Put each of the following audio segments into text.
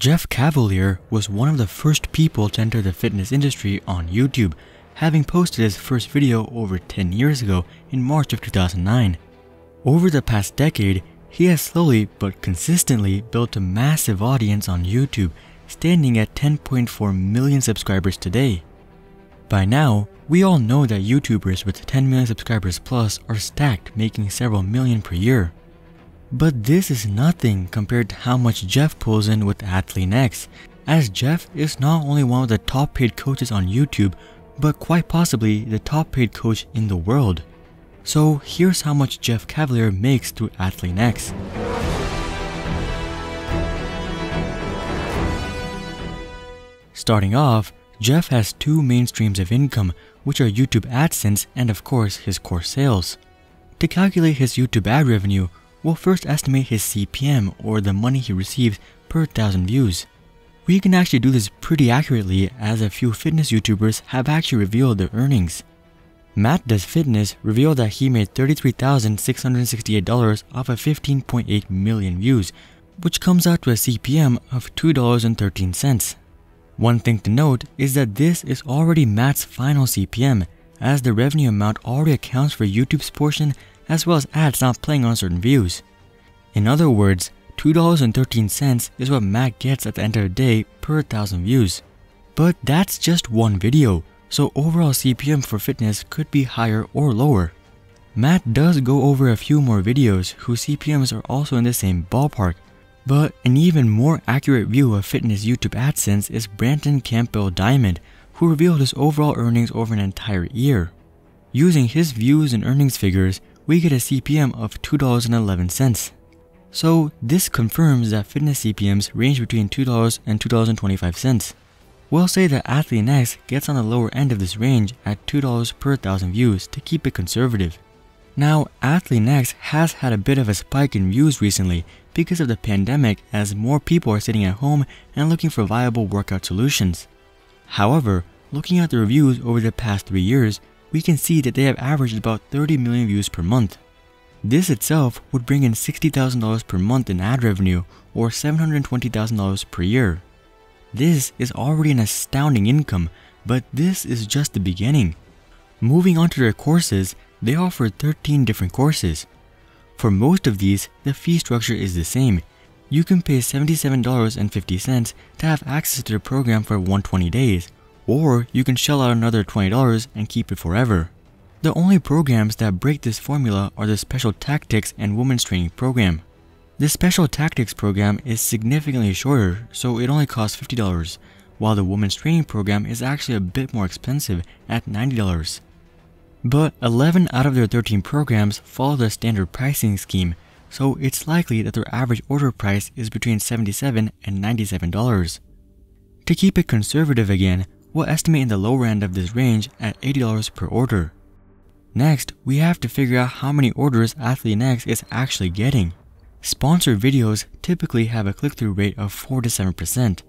Jeff Cavaliere was one of the first people to enter the fitness industry on YouTube, having posted his first video over 10 years ago in March of 2009. Over the past decade, he has slowly but consistently built a massive audience on YouTube, standing at 10.4 million subscribers today. By now, we all know that YouTubers with 10 million subscribers plus are stacked, making several million per year. But this is nothing compared to how much Jeff pulls in with AthleanX, as Jeff is not only one of the top paid coaches on YouTube, but quite possibly the top paid coach in the world. So here's how much Jeff Cavaliere makes through AthleanX. Starting off, Jeff has two main streams of income, which are YouTube AdSense and of course his course sales. To calculate his YouTube ad revenue, we'll first estimate his CPM, or the money he receives per 1,000 views. We can actually do this pretty accurately, as a few fitness YouTubers have actually revealed their earnings. Matt Does Fitness revealed that he made $33,668 off of 15.8 million views, which comes out to a CPM of $2.13. One thing to note is that this is already Matt's final CPM, as the revenue amount already accounts for YouTube's portion as well as ads not playing on certain views. In other words, $2.13 is what Matt gets at the end of the day per 1,000 views. But that's just one video, so overall CPM for fitness could be higher or lower. Matt does go over a few more videos whose CPMs are also in the same ballpark, but an even more accurate view of fitness YouTube AdSense is Brandon Campbell Diamond, who revealed his overall earnings over an entire year. Using his views and earnings figures, we get a CPM of $2.11. So this confirms that fitness CPMs range between $2 and $2.25. We'll say that AthleanX gets on the lower end of this range at $2 per 1,000 views to keep it conservative. Now, AthleanX has had a bit of a spike in views recently because of the pandemic, as more people are sitting at home and looking for viable workout solutions. However, looking at the reviews over the past 3 years, we can see that they have averaged about 30 million views per month. This itself would bring in $60,000 per month in ad revenue, or $720,000 per year. This is already an astounding income, but this is just the beginning. Moving on to their courses, they offer 13 different courses. For most of these, the fee structure is the same. You can pay $77.50 to have access to the program for 120 days, or you can shell out another $20 and keep it forever. The only programs that break this formula are the Special Tactics and Women's Training program. The Special Tactics program is significantly shorter, so it only costs $50, while the Women's Training program is actually a bit more expensive at $90. But 11 out of their 13 programs follow the standard pricing scheme, so it's likely that their average order price is between $77 and $97. To keep it conservative again, we'll estimate in the lower end of this range at $80 per order. Next, we have to figure out how many orders AthleanX is actually getting. Sponsored videos typically have a click-through rate of 4 to 7%.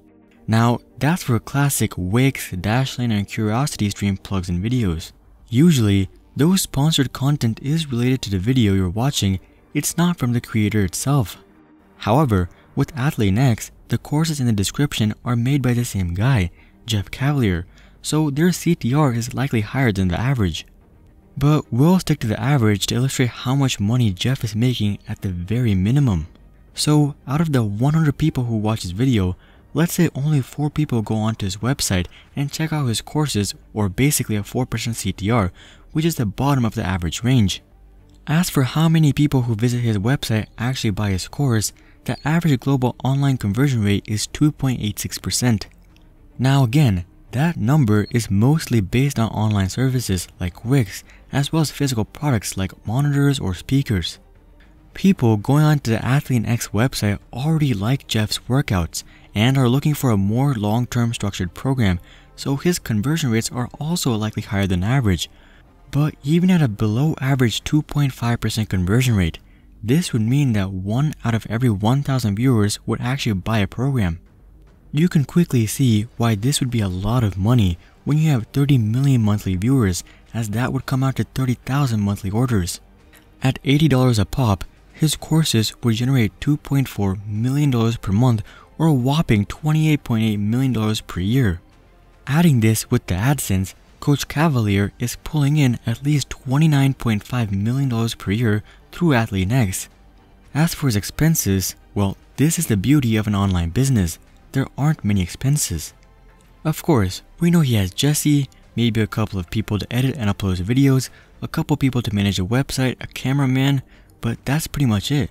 Now, that's where classic Wix, Dashlane, and CuriosityStream plugs in videos. Usually, though sponsored content is related to the video you're watching, it's not from the creator itself. However, with AthleanX, the courses in the description are made by the same guy, Jeff Cavaliere, so their CTR is likely higher than the average. But we'll stick to the average to illustrate how much money Jeff is making at the very minimum. So out of the 100 people who watch his video, let's say only 4 people go onto his website and check out his courses, or basically a 4% CTR, which is the bottom of the average range. As for how many people who visit his website actually buy his course, the average global online conversion rate is 2.86%. Now again, that number is mostly based on online services like Wix, as well as physical products like monitors or speakers. People going onto the AthleanX website already like Jeff's workouts and are looking for a more long-term structured program, so his conversion rates are also likely higher than average. But even at a below average 2.5% conversion rate, this would mean that 1 out of every 1,000 viewers would actually buy a program. You can quickly see why this would be a lot of money when you have 30 million monthly viewers, as that would come out to 30,000 monthly orders. At $80 a pop, his courses would generate $2.4 million per month, or a whopping $28.8 million per year. Adding this with the AdSense, Coach Cavaliere is pulling in at least $29.5 million per year through AthleanX. As for his expenses, well, this is the beauty of an online business. There aren't many expenses. Of course, we know he has Jesse, maybe a couple of people to edit and upload his videos, a couple people to manage a website, a cameraman, but that's pretty much it.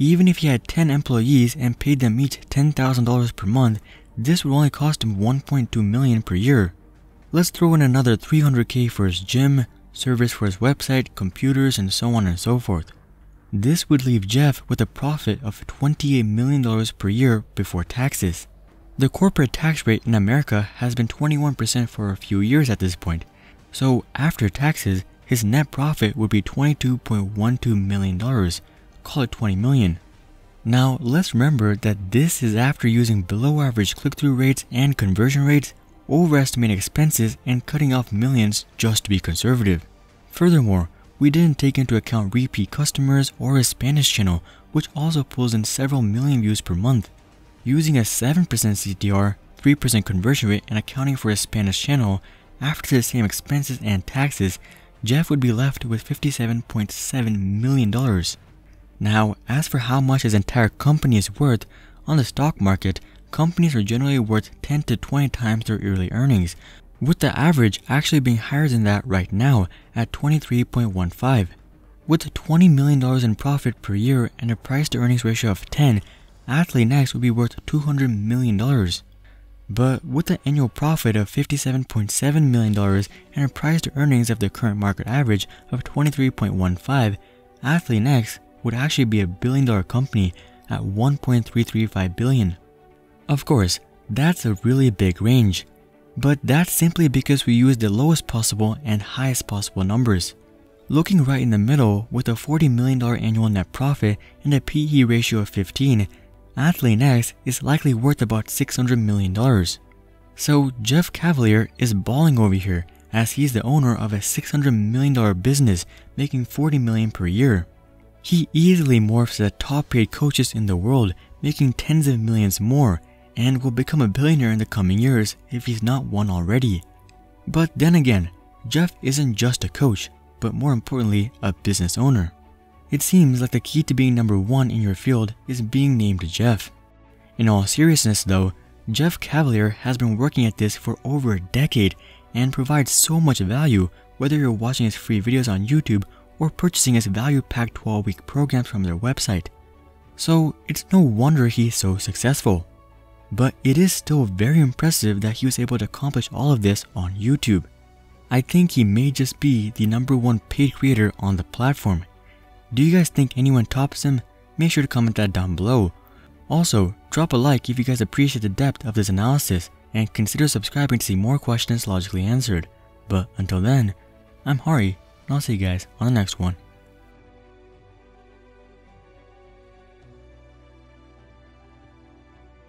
Even if he had 10 employees and paid them each $10,000 per month, this would only cost him $1.2 million per year. Let's throw in another $300K for his gym, servers for his website, computers, and so on and so forth. This would leave Jeff with a profit of $28 million per year before taxes. The corporate tax rate in America has been 21% for a few years at this point, so after taxes, his net profit would be $22.12 million, call it $20 million. Now, let's remember that this is after using below average click-through rates and conversion rates, overestimating expenses, and cutting off millions just to be conservative. Furthermore, we didn't take into account repeat customers or his Spanish channel, which also pulls in several million views per month. Using a 7% CTR, 3% conversion rate, and accounting for his Spanish channel, after the same expenses and taxes, Jeff would be left with $57.7 million. Now, as for how much his entire company is worth, on the stock market, companies are generally worth 10 to 20 times their yearly earnings, with the average actually being higher than that right now at 23.15. With $20 million in profit per year and a price to earnings ratio of 10, AthleanX would be worth $200 million. But with an annual profit of $57.7 million and a price to earnings of the current market average of 23.15, AthleanX would actually be a $1 billion company at $1.335 billion. Of course, that's a really big range. But that's simply because we use the lowest possible and highest possible numbers. Looking right in the middle, with a $40 million annual net profit and a PE ratio of 15, AthleanX is likely worth about $600 million. So Jeff Cavaliere is balling over here, as he's the owner of a $600 million business making $40 million per year. He easily morphs the top paid coaches in the world, making tens of millions more, and will become a billionaire in the coming years if he's not one already. But then again, Jeff isn't just a coach, but more importantly, a business owner. It seems like the key to being number one in your field is being named Jeff. In all seriousness though, Jeff Cavaliere has been working at this for over a decade and provides so much value, whether you're watching his free videos on YouTube or purchasing his value-packed 12-week programs from their website. So it's no wonder he's so successful. But it is still very impressive that he was able to accomplish all of this on YouTube. I think he may just be the #1 paid creator on the platform. Do you guys think anyone tops him? Make sure to comment that down below. Also, drop a like if you guys appreciate the depth of this analysis, and consider subscribing to see more questions logically answered. But until then, I'm Hari, and I'll see you guys on the next one.